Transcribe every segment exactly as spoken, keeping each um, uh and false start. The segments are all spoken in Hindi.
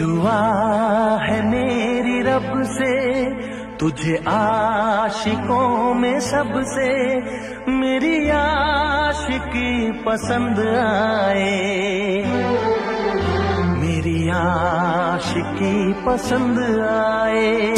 दुआ है मेरी रब से, तुझे आशिकों में सबसे मेरी आशिकी पसंद आए, मेरी आशिकी पसंद आए।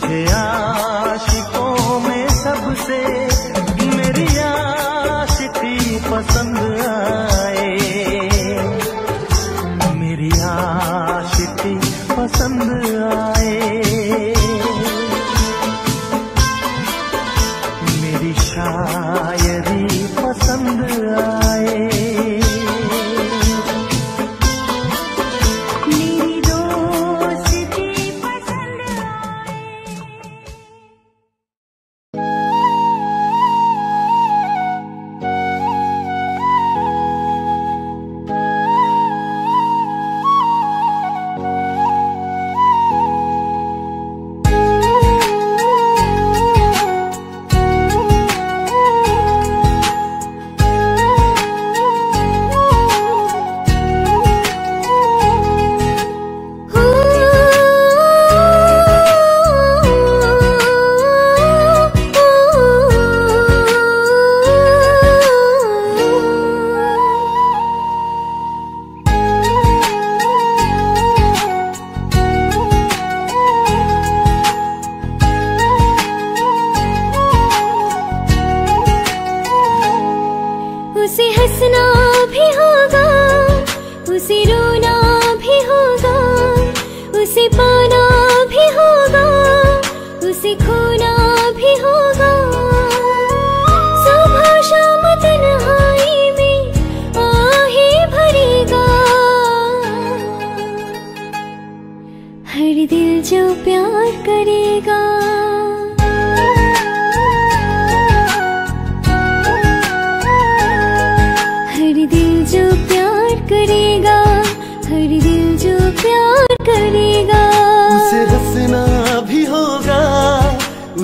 तुझे आशिकों में सबसे मेरी आशिकी पसंद आए, मेरी आशिकी पसंद आए, मेरी शायरी पसंद आए।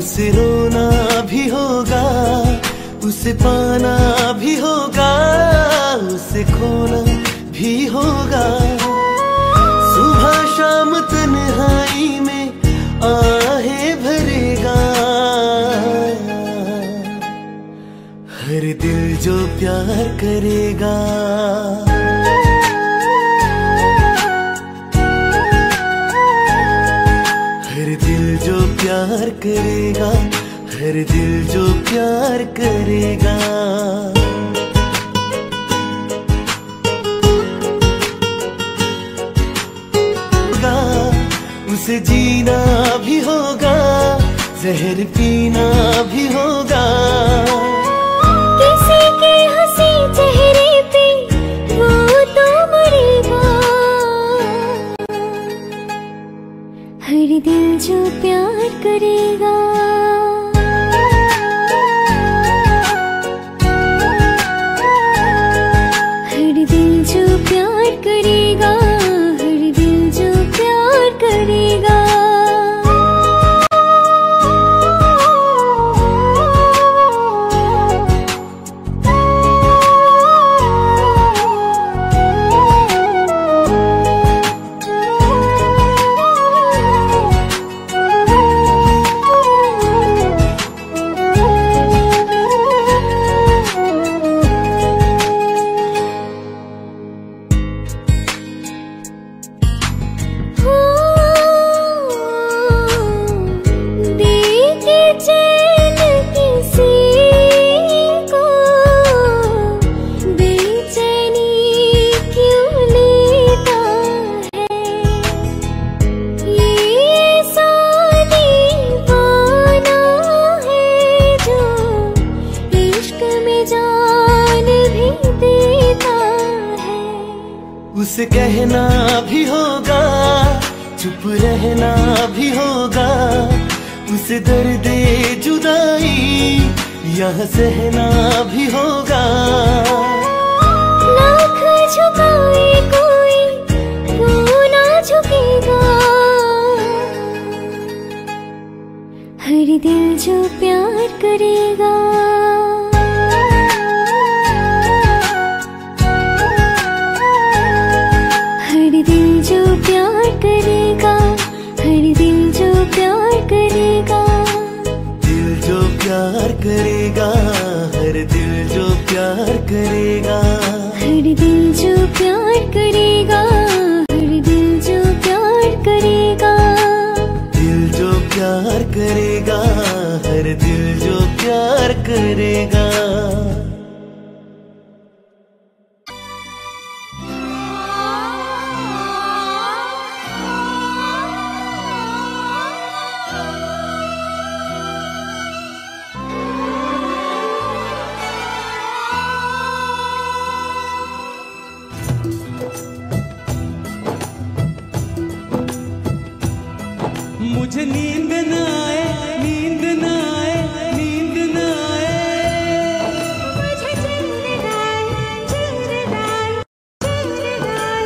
उसे रोना भी होगा, उसे पाना भी होगा, उसे खोना भी होगा। सुबह शाम तन्हाई में आहें भरेगा। हर दिल जो प्यार करेगा, प्यार करेगा, हर दिल जो प्यार करेगा। उसे जीना भी होगा, जहर पीना भी होगा। किसी के हंसी चेहरे पे वो तो मरेगा। हर दिल जो प्यार करेगा, हर दिल जो प्यार करेगा, हर दिल जो प्यार करेगा। उसे कहना भी होगा, चुप रहना भी होगा। उसे दर्द ए जुदाई यह सहना भी होगा। लाख झुकाए कोई वो ना झुकेगा। हर दिल जो प्यार करेगा, दिल जो प्यार करेगा, हर दिल जो प्यार करेगा। दिल जो प्यार करेगा, हर दिल जो प्यार करेगा, हर दिल जो प्यार करेगा, हर दिल जो प्यार करेगा। दिल जो प्यार प्यार करेगा, हर दिल जो प्यार करेगा। मुझे नींद न आए, नींद न आए, नींद न आए, मुझे चिल्ल आए, चिल्ल आए, चिल्ल आए,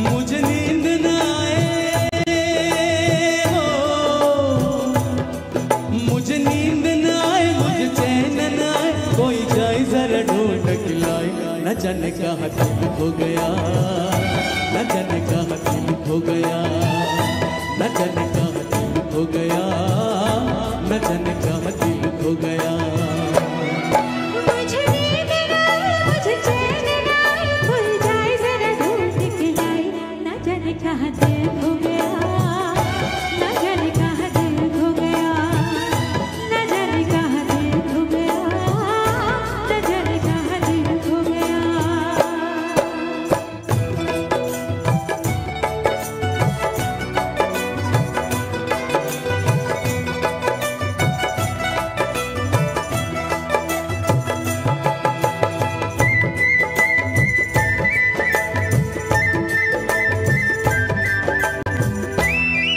मुझे नींद न आए। न जाने कहाँ दिल खो गया, न जाने कहाँ दिल खो गया, न जाने कहाँ दिल खो गया, न जाने कहाँ दिल खो गया। मुझे नींद न आए, मुझे चैन न आए, भूल जाए जरा ढूंढ निकलाए, न जाने कहाँ दिल खो गया, न जाने कहाँ दिल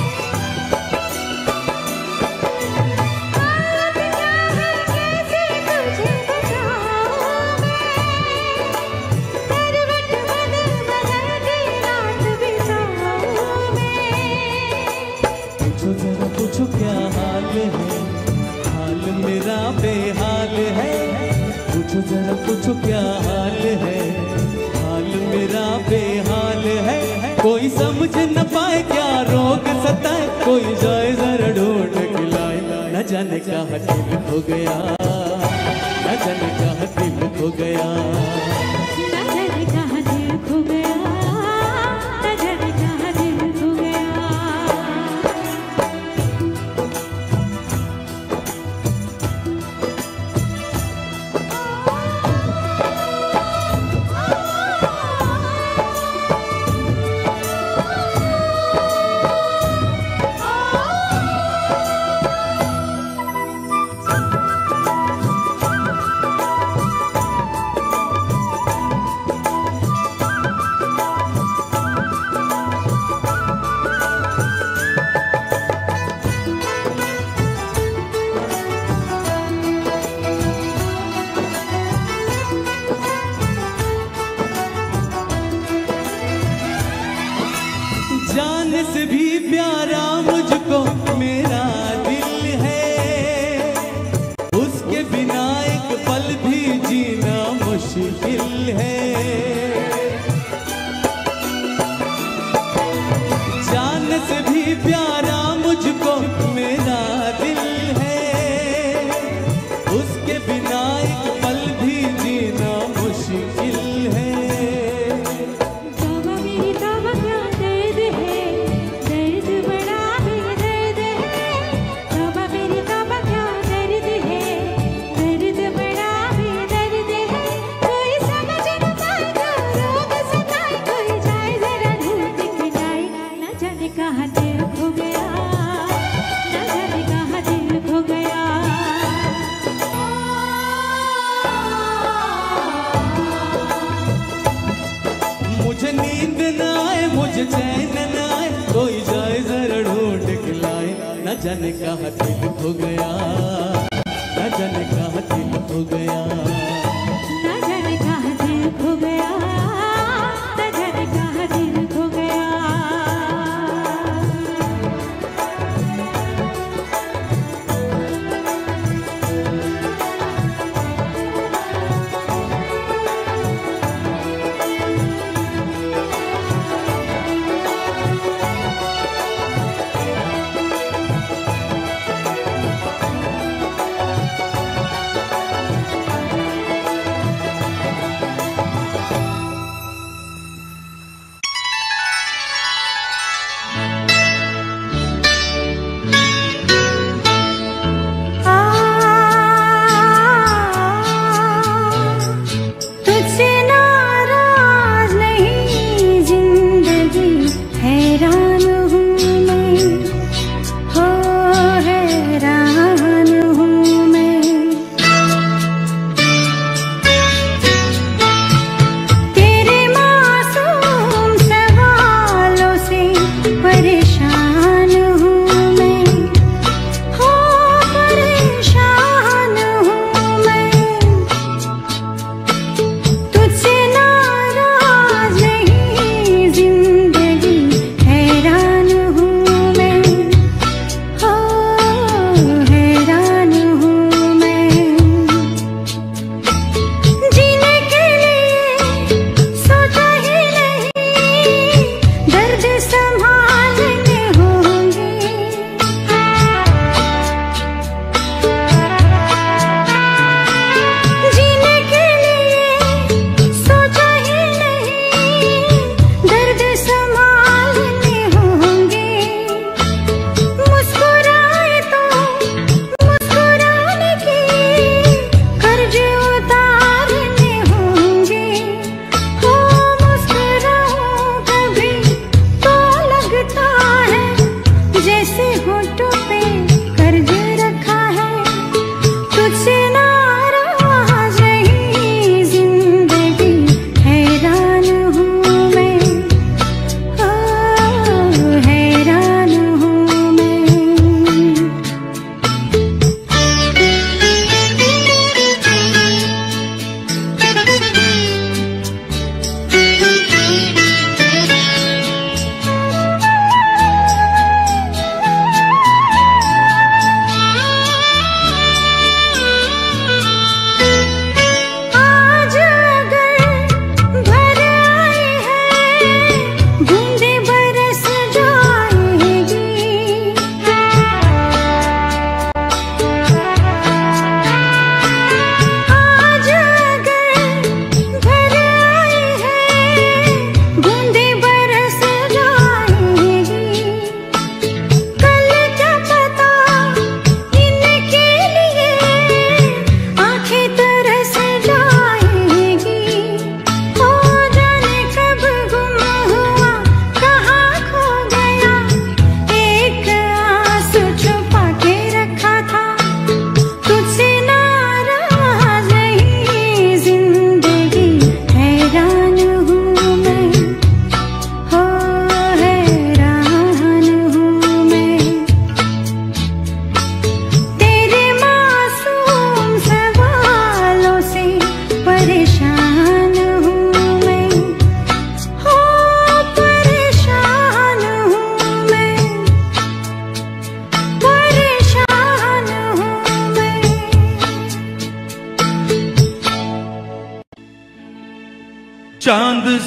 खो गया, न जाने कहाँ दिल खो गया, न जाने कहाँ दिल खो गया। बेहाल है, पूछो जरा पूछो क्या हाल है, हाल मेरा बेहाल है। कोई समझ न पाए क्या रोग सताए, कोई जाए जरा ढूंढ खिलाए, न जाने कहाँ दिल खो गया, न जाने कहाँ दिल खो गया, न जाने कहाँ दिल खो गया, न जाने कहाँ दिल खो गया। जान से भी प्यारा मुझको मेरा दिल है, उसके बिना एक पल भी जीना मुश्किल है। जान से भी प्यारा मुझको मेरा दिल है, उसके बिना एक पल भी जीना मुश्किल है। मुझे नींद न आए, मुझे चैन न आए, कोई जाए जरा ढूंढ खिलाए, न जाने कहाँ दिल खो गया, न जाने कहाँ दिल खो गया, न जाने कहाँ दिल खो गया।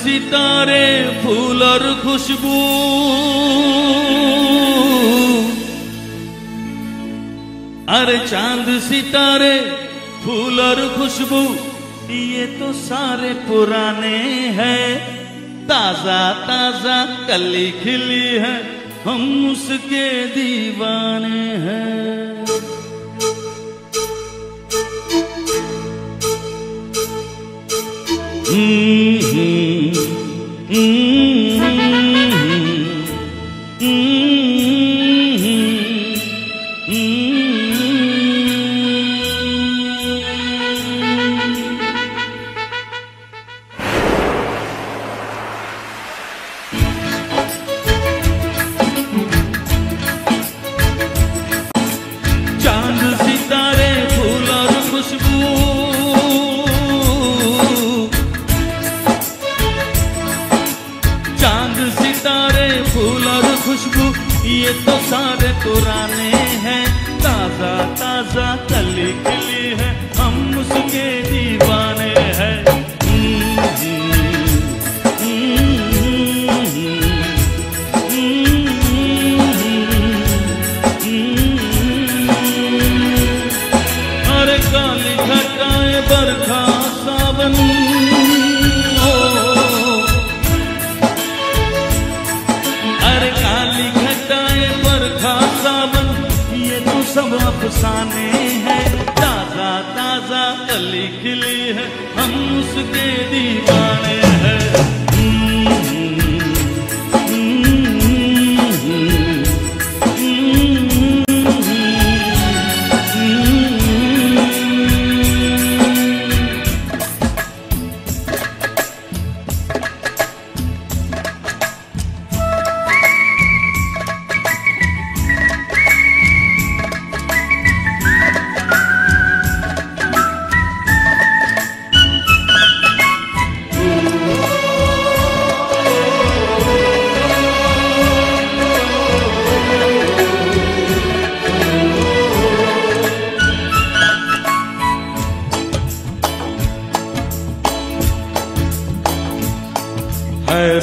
सितारे फूल और खुशबू अरे चांद सितारे फूल और खुशबू ये तो सारे पुराने हैं ताजा ताजा कली खिली है हम उसके दीवाने हैं। Mm hmm mm hmm mm hmm mm hmm चांद सितारे फूल और खुशबू ये तो सारे पुराने हैं ताजा ताजा कली खिली है हम उसके दीवाने हैं। अरे काली घटाएं बरखा सावन ओ अरे काली सब अफसाने हैं ताजा ताजा कली खिली है हम उसके दीवाने हैं।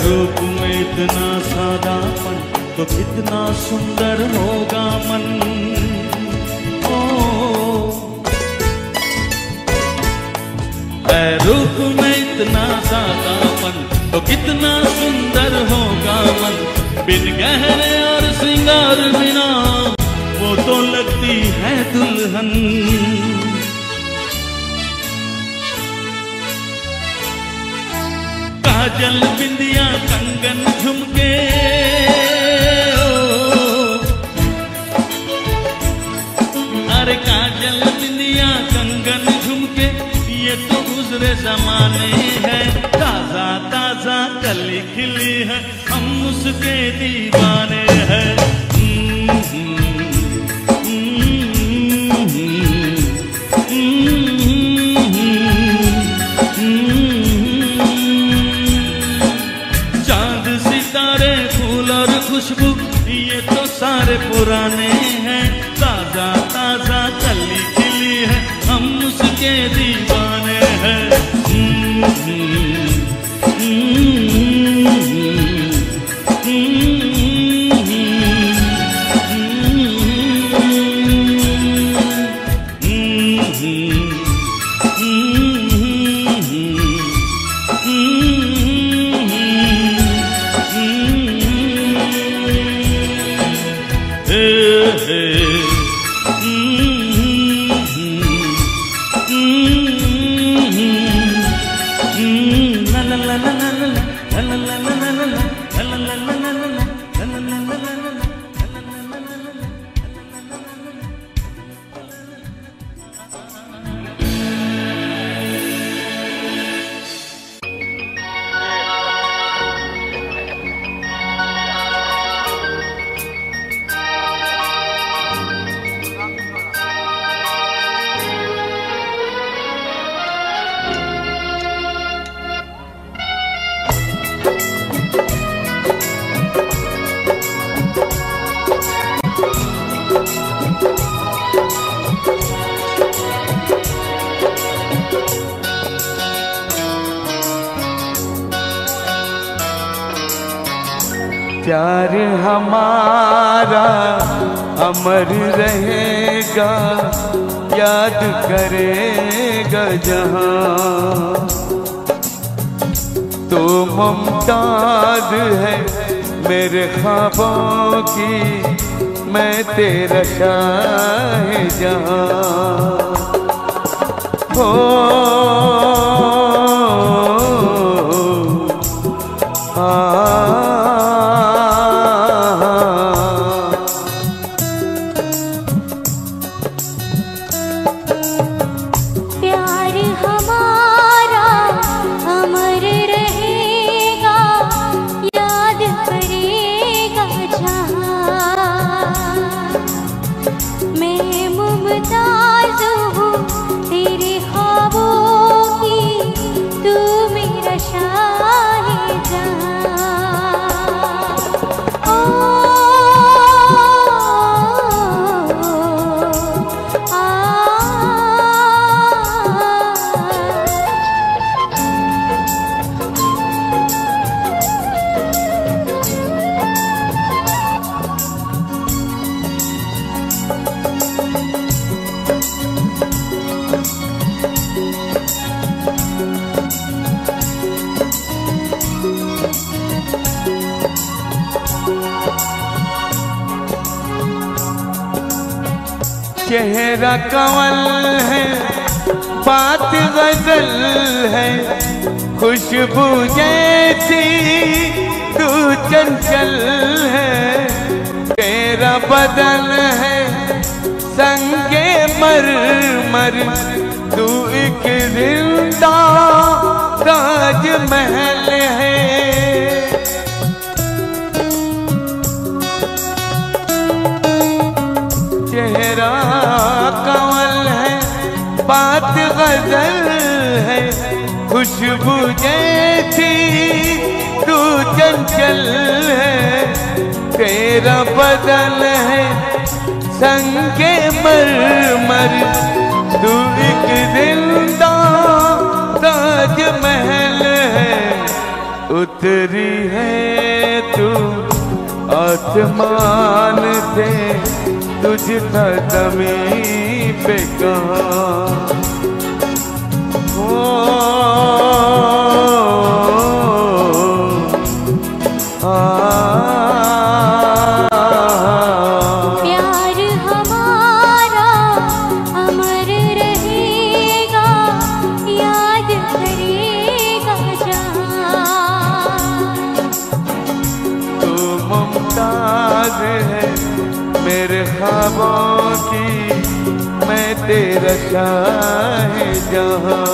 रूप में इतना सादापन तो कितना सुंदर होगा मन ओ रूप में इतना सादापन तो कितना सुंदर होगा मन बिन गहने और श्रृंगार बिना वो तो लगती है दुल्हन। काजल बिंदिया कंगन झुमके अरे काजल बिंदिया कंगन झुमके ये तो गुजरे जमाने हैं ताजा ताजा कली खिली है हम उसके दीवाने हैं। ये तो सारे पुराने हैं ताजा ताजा कली खिली है हम उसके दीवाने हैं। प्यार हमारा अमर रहेगा, याद करेगा जहां। तो मुमताज है मेरे ख्वाबों की, मैं तेरा शाह जहां। हो प्यार हमारा अमर रहेगा, याद करेगा जहां। मैं मुमताज हूँ तेरे ख्वाबों की, तू मेरा शाह जहां। ओ, आ, चेहरा कंवल है, बात गजल है, खुशबू जैसी तू चंचल है। तेरा बदन है संगे मरमर, तू एक जिंदा ताजमहल है। चेहरा कंवल है, बात गजल है, खुशबू जैसी तू चंचल है। तेरा बदन है संगे मरमर, तू एक जिंदा ताजमहल है। उतरी है तू आसमान से, तुझ कदमी पे कहाँ। हो आ, प्यार हमारा अमर रहेगा, याद करेगा जहाँ। तू मुमताज है मेरे ख्वाबों की, मैं तेरा शाह जहां।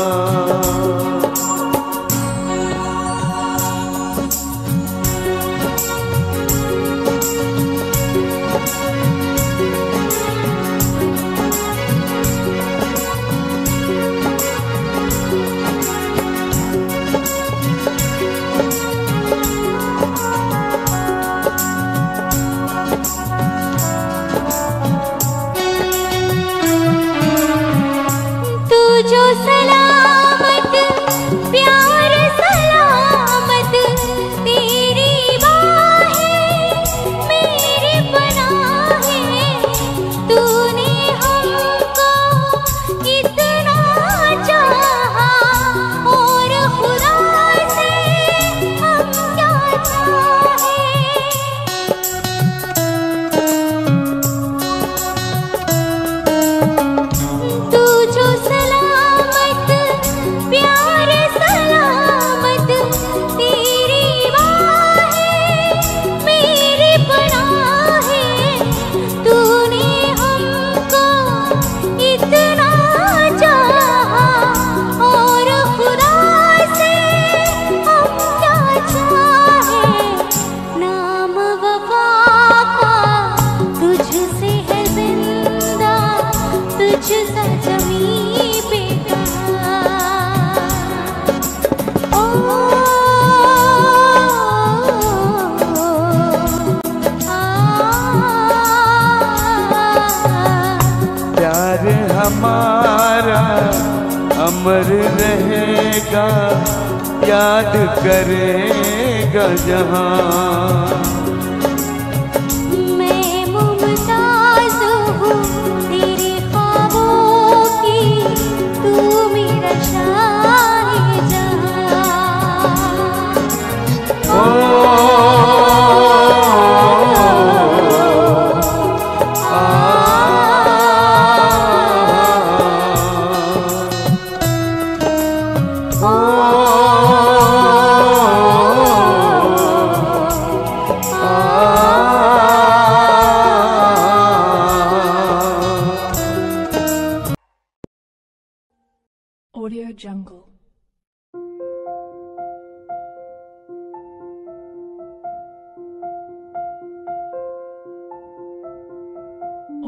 हमारा अमर रहेगा, याद करेगा जहां।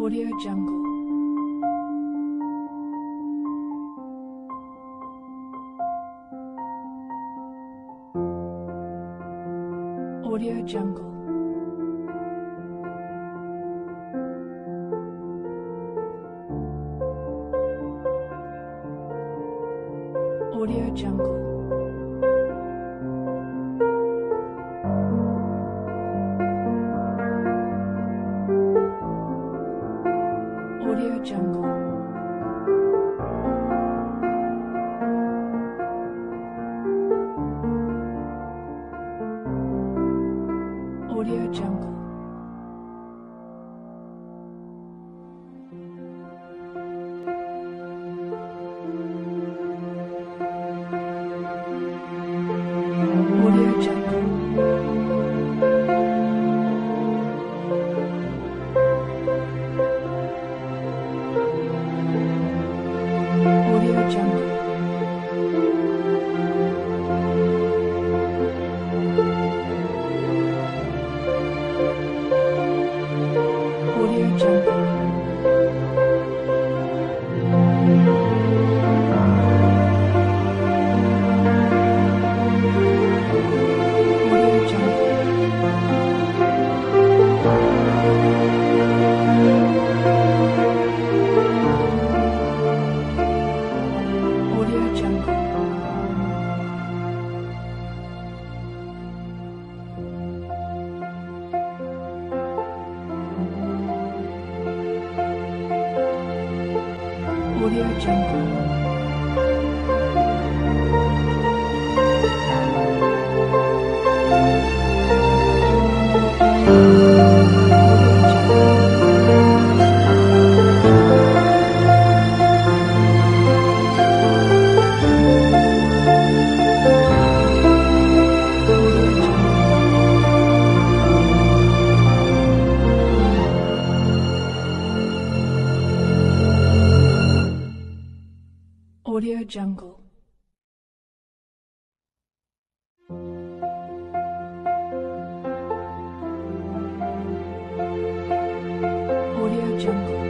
Audio Jungle. Audio Jungle. Audio Jungle. Audio Jungle. Audio Jungle. Audio Jungle. Jungle. Audio Jungle. Audio Jungle. Audio Jungle. Audio Jungle.